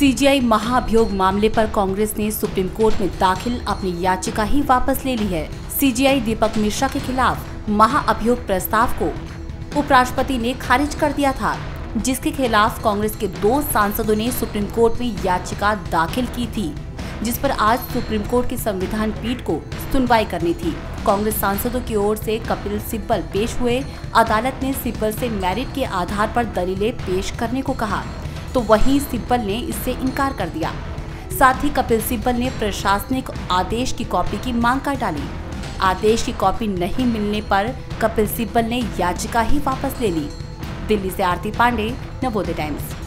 CGI महाभियोग मामले पर कांग्रेस ने सुप्रीम कोर्ट में दाखिल अपनी याचिका ही वापस ले ली है। सीजीआई दीपक मिश्रा के खिलाफ महाअभियोग प्रस्ताव को उपराष्ट्रपति ने खारिज कर दिया था, जिसके खिलाफ कांग्रेस के दो सांसदों ने सुप्रीम कोर्ट में याचिका दाखिल की थी, जिस पर आज सुप्रीम कोर्ट की संविधान पीठ को सुनवाई करनी थी। कांग्रेस सांसदों की ओर से कपिल सिब्बल पेश हुए। अदालत ने सिब्बल से मेरिट के आधार पर दलीलें पेश करने को कहा, तो वहीं सिब्बल ने इससे इनकार कर दिया। साथ ही कपिल सिब्बल ने प्रशासनिक आदेश की कॉपी की मांग कर डाली। आदेश की कॉपी नहीं मिलने पर कपिल सिब्बल ने याचिका ही वापस ले ली। दिल्ली से आरती पांडे, नवोदय टाइम्स।